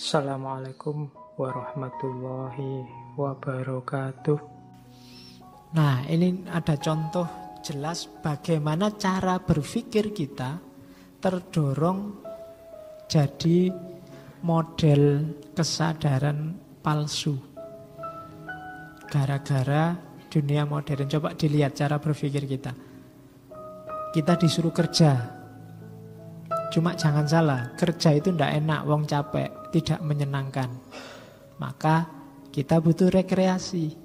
Assalamualaikum warahmatullahi wabarakatuh. Nah, ini ada contoh jelas bagaimana cara berpikir kita terdorong jadi model kesadaran palsu gara-gara dunia modern. Coba dilihat cara berpikir kita. Kita disuruh kerja. Cuma jangan salah, kerja itu tidak enak, wong capek, tidak menyenangkan. Maka kita butuh rekreasi.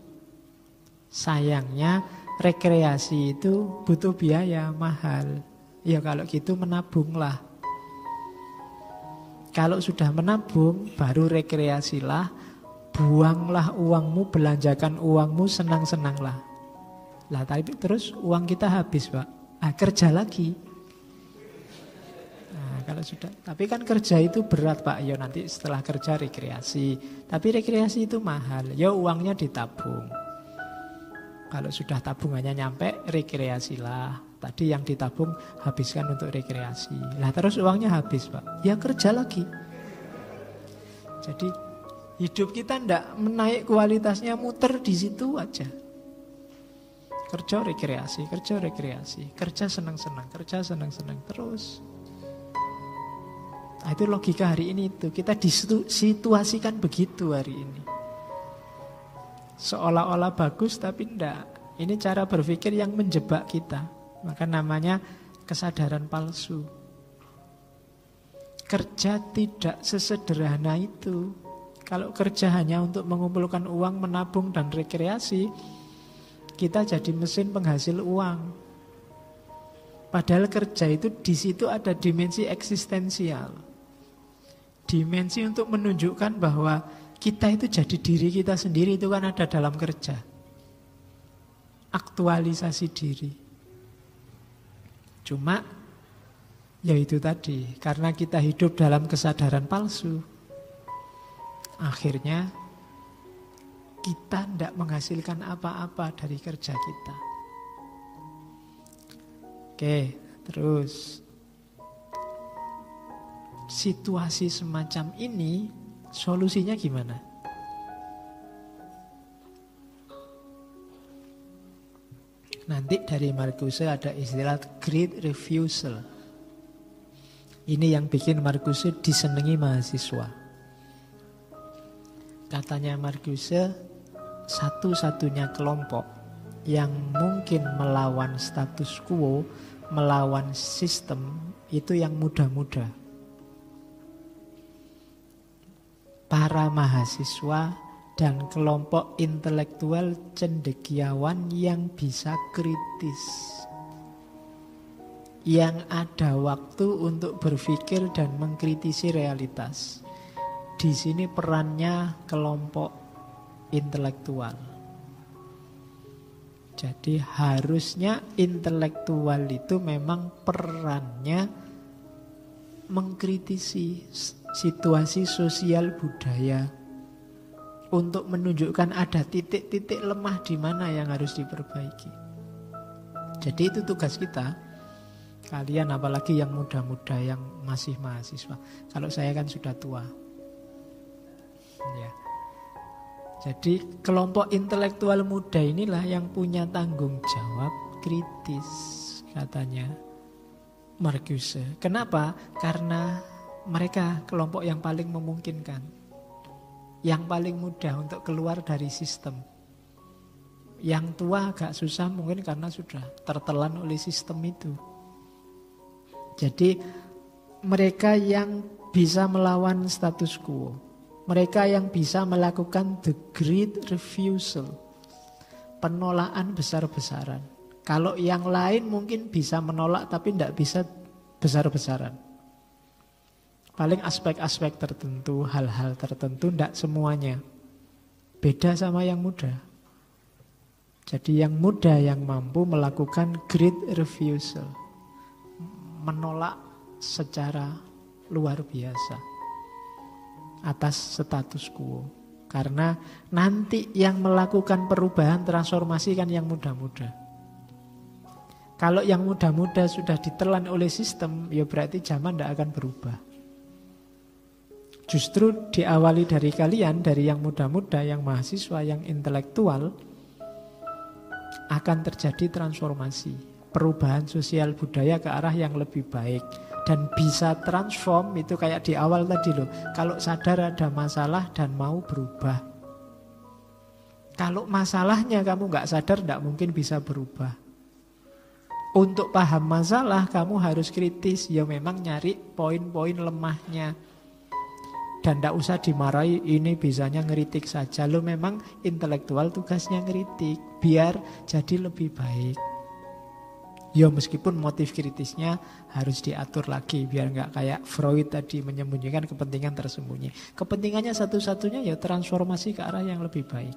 Sayangnya rekreasi itu butuh biaya mahal. Ya kalau gitu menabunglah. Kalau sudah menabung, baru rekreasilah, buanglah uangmu, belanjakan uangmu, senang-senanglah. Lah tapi terus uang kita habis, Pak. Ah, kerja lagi. Kalau sudah, tapi kan kerja itu berat, Pak. Ya nanti setelah kerja rekreasi, tapi rekreasi itu mahal. Ya uangnya ditabung. Kalau sudah tabungannya nyampe, rekreasilah. Tadi yang ditabung habiskan untuk rekreasi. Lah terus uangnya habis, Pak. Ya kerja lagi. Jadi hidup kita ndak menaik kualitasnya, muter di situ aja. Kerja rekreasi, kerja rekreasi, kerja senang-senang, kerja senang-senang terus. Nah, itu logika hari ini itu. Kita disituasikan begitu hari ini. Seolah-olah bagus tapi enggak. Ini cara berpikir yang menjebak kita. Maka namanya kesadaran palsu. Kerja tidak sesederhana itu. Kalau kerja hanya untuk mengumpulkan uang, menabung dan rekreasi, kita jadi mesin penghasil uang. Padahal kerja itu di situ ada dimensi eksistensial. Dimensi untuk menunjukkan bahwa kita itu jadi diri kita sendiri, itu kan ada dalam kerja. Aktualisasi diri. Cuma ya itu tadi, karena kita hidup dalam kesadaran palsu, akhirnya kita tidak menghasilkan apa-apa dari kerja kita. Oke, terus situasi semacam ini solusinya gimana? Nanti dari Marcuse ada istilah great refusal. Ini yang bikin Marcuse disenangi mahasiswa. Katanya Marcuse, satu-satunya kelompok yang mungkin melawan status quo, melawan sistem, itu yang muda-muda. Para mahasiswa dan kelompok intelektual cendekiawan yang bisa kritis, yang ada waktu untuk berpikir dan mengkritisi realitas. Di sini perannya kelompok intelektual. Jadi harusnya intelektual itu memang perannya mengkritisi situasi sosial budaya untuk menunjukkan ada titik-titik lemah di mana yang harus diperbaiki. Jadi itu tugas kita. Kalian apalagi yang muda-muda, yang masih mahasiswa. Kalau saya kan sudah tua. Ya. Jadi kelompok intelektual muda inilah yang punya tanggung jawab kritis, katanya Marcuse. Kenapa? Karena mereka kelompok yang paling memungkinkan, yang paling mudah untuk keluar dari sistem. Yang tua agak susah mungkin karena sudah tertelan oleh sistem itu. Jadi mereka yang bisa melawan status quo, mereka yang bisa melakukan the great refusal, penolakan besar-besaran. Kalau yang lain mungkin bisa menolak tapi tidak bisa besar-besaran. Paling aspek-aspek tertentu, hal-hal tertentu, tidak semuanya. Beda sama yang muda. Jadi yang muda yang mampu melakukan great refusal, menolak secara luar biasa atas status quo. Karena nanti yang melakukan perubahan, transformasi kan yang muda-muda. Kalau yang muda-muda sudah ditelan oleh sistem, ya berarti zaman tidak akan berubah. Justru diawali dari kalian, dari yang muda-muda, yang mahasiswa, yang intelektual, akan terjadi transformasi, perubahan sosial budaya ke arah yang lebih baik. Dan bisa transform itu kayak di awal tadi loh, kalau sadar ada masalah dan mau berubah. Kalau masalahnya kamu nggak sadar, nggak mungkin bisa berubah. Untuk paham masalah kamu harus kritis, ya memang nyari poin-poin lemahnya. Dan tidak usah dimarahi, ini bisanya ngeritik saja. Lo memang intelektual tugasnya ngeritik, biar jadi lebih baik. Ya meskipun motif kritisnya harus diatur lagi, biar nggak kayak Freud tadi menyembunyikan kepentingan tersembunyi. Kepentingannya satu-satunya ya transformasi ke arah yang lebih baik.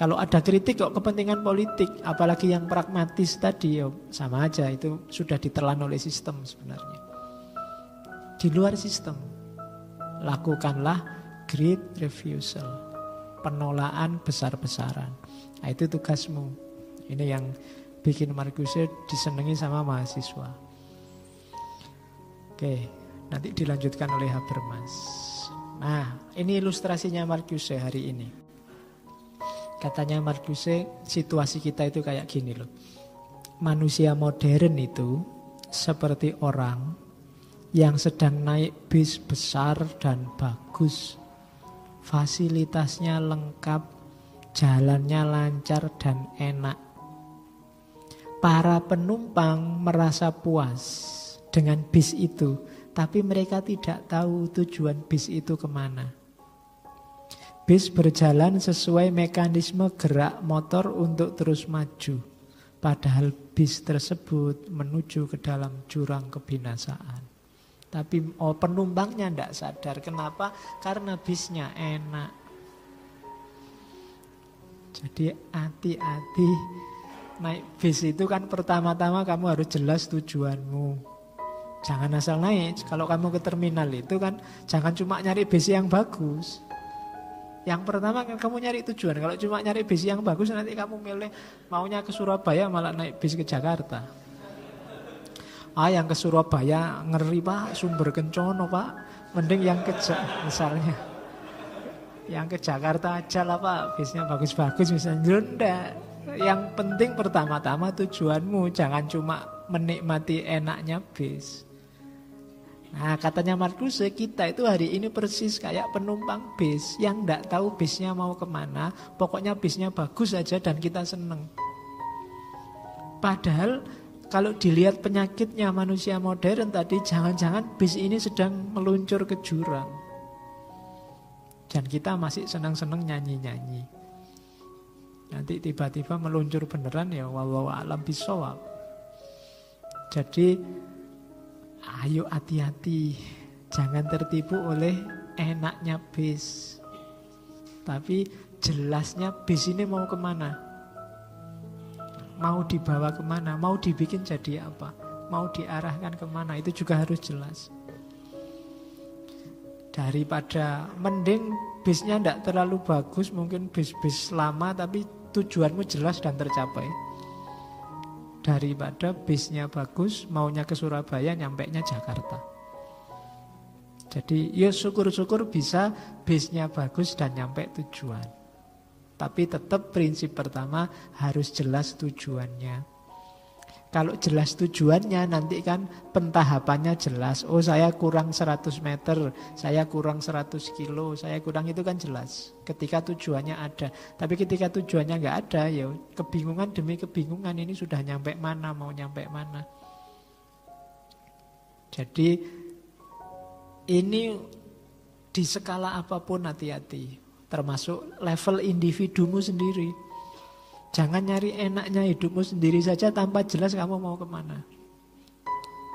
Kalau ada kritik kok kepentingan politik, apalagi yang pragmatis tadi, ya sama aja, itu sudah ditelan oleh sistem sebenarnya. Di luar sistem. Lakukanlah great refusal, penolakan besar-besaran. Nah, itu tugasmu. Ini yang bikin Marcuse disenangi sama mahasiswa. Oke, nanti dilanjutkan oleh Habermas. Nah, ini ilustrasinya Marcuse hari ini. Katanya Marcuse, situasi kita itu kayak gini loh. Manusia modern itu seperti orang yang sedang naik bis besar dan bagus, fasilitasnya lengkap, jalannya lancar dan enak. Para penumpang merasa puas dengan bis itu, tapi mereka tidak tahu tujuan bis itu kemana. Bis berjalan sesuai mekanisme gerak motor untuk terus maju, padahal bis tersebut menuju ke dalam jurang kebinasaan. Tapi penumpangnya tidak sadar. Kenapa? Karena bisnya enak. Jadi hati-hati naik bis itu kan pertama-tama kamu harus jelas tujuanmu. Jangan asal naik. Kalau kamu ke terminal itu kan jangan cuma nyari bis yang bagus. Yang pertama kan kamu nyari tujuan. Kalau cuma nyari bis yang bagus nanti kamu milih maunya ke Surabaya malah naik bis ke Jakarta. Ah yang ke Surabaya ngeri pak, sumber kencono pak, mending yang ke misalnya, yang ke Jakarta aja lah pak, bisnya bagus-bagus misalnya. Ndak, yang penting pertama-tama tujuanmu, jangan cuma menikmati enaknya bis. Nah katanya Marcuse, kita itu hari ini persis kayak penumpang bis yang ndak tahu bisnya mau kemana, pokoknya bisnya bagus aja dan kita seneng. Padahal kalau dilihat penyakitnya manusia modern tadi, jangan-jangan bis ini sedang meluncur ke jurang. Dan kita masih senang-senang nyanyi-nyanyi. Nanti tiba-tiba meluncur beneran ya, wallahu a'lam bishawab. Jadi, ayo hati-hati. Jangan tertipu oleh enaknya bis. Tapi jelasnya bis ini mau kemana? Mau dibawa kemana, mau dibikin jadi apa, mau diarahkan kemana, itu juga harus jelas. Daripada mending bisnya tidak terlalu bagus, mungkin bis-bis lama tapi tujuanmu jelas dan tercapai. Daripada bisnya bagus, maunya ke Surabaya, nyampenya Jakarta. Jadi ya syukur-syukur bisa bisnya bagus dan nyampe tujuan. Tapi tetap prinsip pertama harus jelas tujuannya. Kalau jelas tujuannya nanti kan pentahapannya jelas. Oh saya kurang 100 meter, saya kurang 100 kilo, saya kurang itu kan jelas. Ketika tujuannya ada. Tapi ketika tujuannya nggak ada ya kebingungan demi kebingungan, ini sudah nyampe mana, mau nyampe mana. Jadi ini di skala apapun hati-hati. Termasuk level individumu sendiri. Jangan nyari enaknya hidupmu sendiri saja tanpa jelas kamu mau kemana.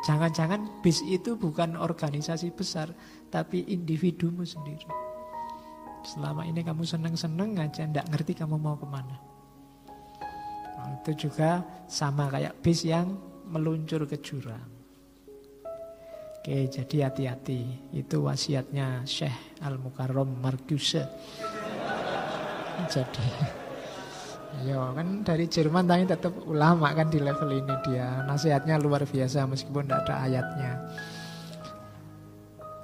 Jangan-jangan bis itu bukan organisasi besar, tapi individumu sendiri. Selama ini kamu seneng-seneng aja, nggak ngerti kamu mau kemana. Nah, itu juga sama kayak bis yang meluncur ke jurang. Oke, jadi hati-hati. Itu wasiatnya Syekh Al-Mukarram Marcuse. Jadi, ayo kan dari Jerman tapi tetap ulama kan di level ini dia. Nasihatnya luar biasa meskipun tidak ada ayatnya.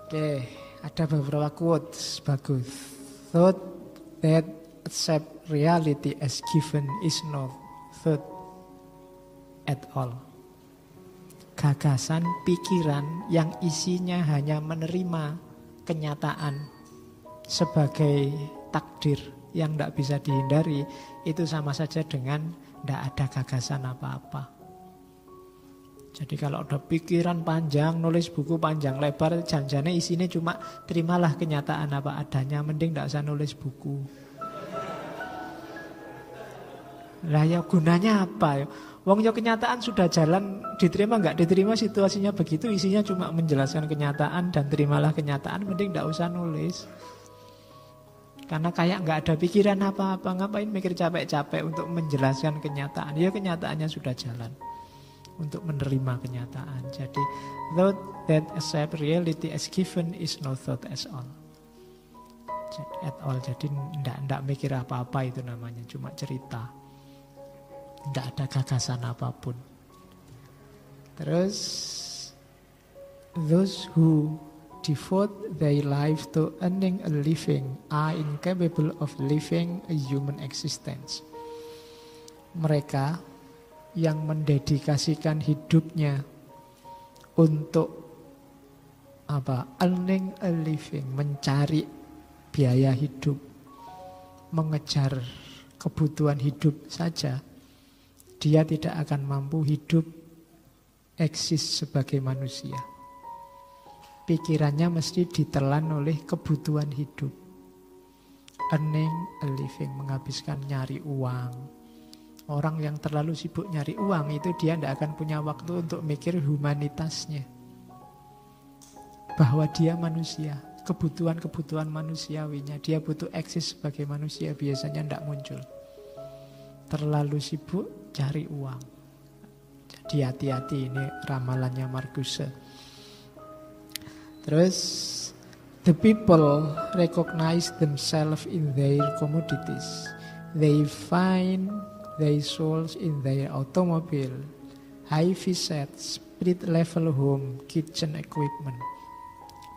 Oke, Ada beberapa quotes bagus. Thought that accept reality as given is not thought at all. Gagasan, pikiran yang isinya hanya menerima kenyataan sebagai takdir yang tidak bisa dihindari, itu sama saja dengan tidak ada gagasan apa-apa. Jadi kalau ada pikiran panjang, nulis buku panjang lebar, janjane isinya cuma terimalah kenyataan apa adanya, mending tidak usah nulis buku. Lah ya gunanya apa? Wong ya kenyataan sudah jalan, diterima nggak diterima situasinya begitu, isinya cuma menjelaskan kenyataan dan terimalah kenyataan, mending tidak usah nulis. Karena kayak nggak ada pikiran apa-apa, ngapain mikir capek-capek untuk menjelaskan kenyataan? Ya kenyataannya sudah jalan. Untuk menerima kenyataan. Jadi thought that accept reality as given is no thought as all. At all. Jadi ndak mikir apa-apa itu namanya, cuma cerita. Ndak ada gagasan apapun. Terus those who devote their life to earning a living are incapable of living a human existence. Mereka yang mendedikasikan hidupnya untuk apa? Earning a living, mencari biaya hidup, mengejar kebutuhan hidup saja, dia tidak akan mampu hidup eksis sebagai manusia. Pikirannya mesti ditelan oleh kebutuhan hidup. Earning a living, menghabiskan nyari uang. Orang yang terlalu sibuk nyari uang itu dia tidak akan punya waktu untuk mikir humanitasnya. Bahwa dia manusia, kebutuhan-kebutuhan manusiawinya, dia butuh eksis sebagai manusia biasanya tidak muncul. Terlalu sibuk cari uang. Jadi hati-hati, ini ramalannya Marcuse. Terus, the people recognize themselves in their commodities. They find their souls in their automobile, high-vis sets, street-level home, kitchen equipment.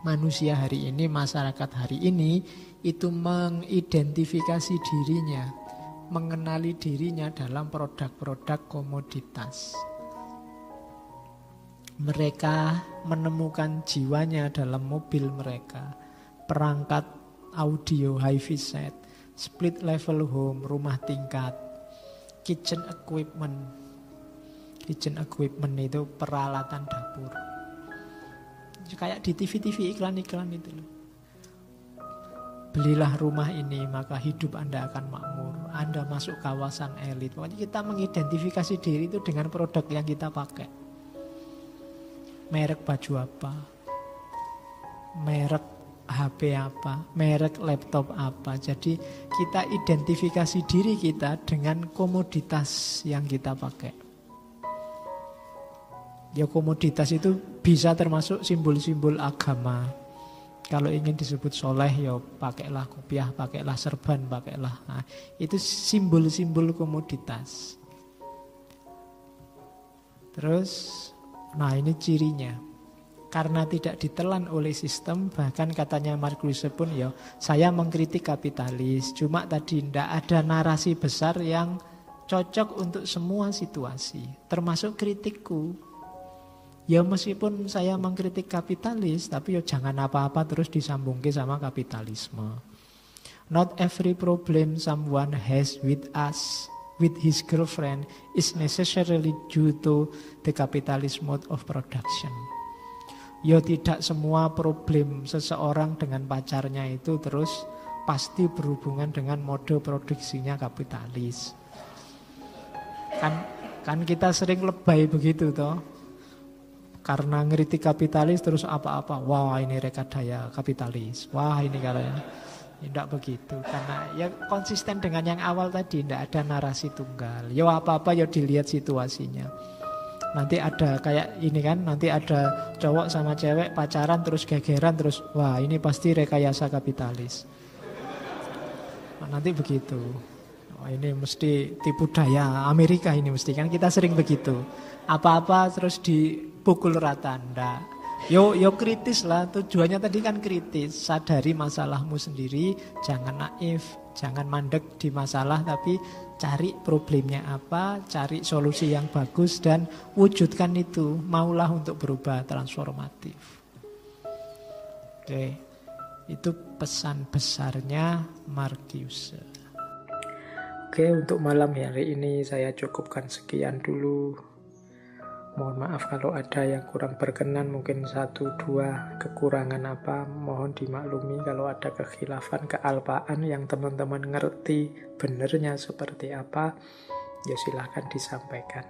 Manusia hari ini, masyarakat hari ini itu mengidentifikasi dirinya, mengenali dirinya dalam produk-produk komoditas. Mereka menemukan jiwanya dalam mobil mereka, perangkat audio high-vis set, split-level home, rumah tingkat, kitchen equipment. Kitchen equipment itu peralatan dapur. Kayak di TV-TV iklan-iklan itu loh. Belilah rumah ini maka hidup Anda akan makmur. Anda masuk kawasan elit. Pokoknya kita mengidentifikasi diri itu dengan produk yang kita pakai. Merek baju apa? Merek HP apa, merek laptop apa. Jadi kita identifikasi diri kita dengan komoditas yang kita pakai. Ya komoditas itu bisa termasuk simbol-simbol agama. Kalau ingin disebut soleh ya pakailah kopiah, pakailah serban, pakailah. Nah, itu simbol-simbol komoditas. Terus, nah ini cirinya. Karena tidak ditelan oleh sistem, bahkan katanya Marcuse pun ya, saya mengkritik kapitalis, cuma tadi tidak ada narasi besar yang cocok untuk semua situasi, termasuk kritikku. Ya meskipun saya mengkritik kapitalis, tapi ya jangan apa-apa terus disambungkan sama kapitalisme. Not every problem someone has with us, with his girlfriend, is necessarily due to the capitalist mode of production. Ya tidak semua problem seseorang dengan pacarnya itu terus pasti berhubungan dengan mode produksinya kapitalis. Kan kita sering lebay begitu toh. Karena ngeritik kapitalis terus apa-apa. Wah ini rekadaya kapitalis. Wah ini karena tidak begitu. Karena ya konsisten dengan yang awal tadi, tidak ada narasi tunggal. Ya apa-apa ya dilihat situasinya. Nanti ada kayak ini kan, nanti ada cowok sama cewek pacaran terus gegeran terus wah ini pasti rekayasa kapitalis. Nah, nanti begitu. Oh, ini mesti tipu daya Amerika ini mesti kan kita sering begitu. Apa-apa terus dipukul rata. Ndak. Yo kritis lah, tujuannya tadi kan kritis. Sadari masalahmu sendiri, jangan naif, jangan mandek di masalah, tapi cari problemnya apa, cari solusi yang bagus dan wujudkan itu. Maulah untuk berubah transformatif. Oke, itu pesan besarnya Marcuse. Oke, untuk malam hari ini saya cukupkan sekian dulu. Mohon maaf kalau ada yang kurang berkenan, mungkin 1-2 kekurangan apa, mohon dimaklumi kalau ada kekhilafan, kealpaan yang teman-teman ngerti benernya seperti apa, ya silahkan disampaikan.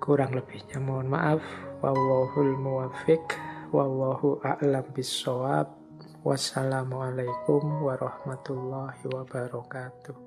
Kurang lebihnya mohon maaf. Wallahul muwaffiq, wallahu a'lam bissawab. Wassalamualaikum warahmatullahi wabarakatuh.